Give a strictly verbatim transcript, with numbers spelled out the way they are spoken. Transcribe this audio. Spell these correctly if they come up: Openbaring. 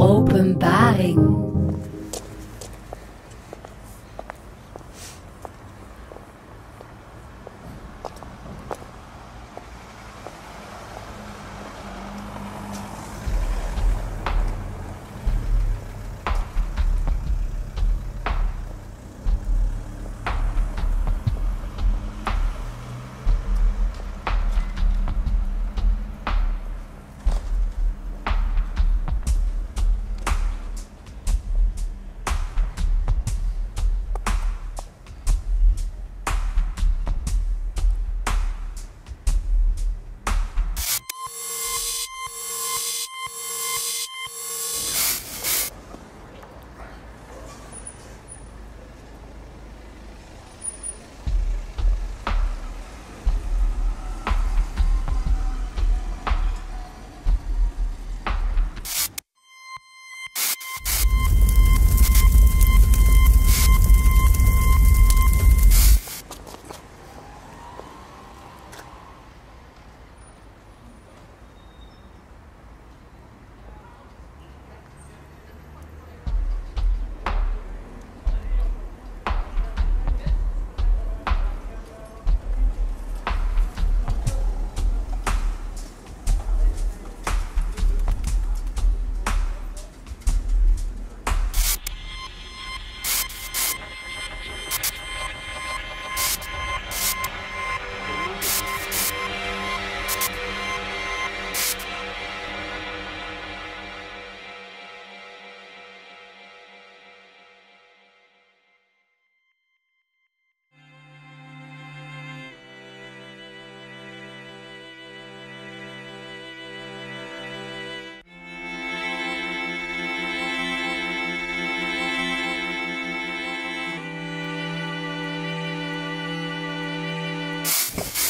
Openbaring. You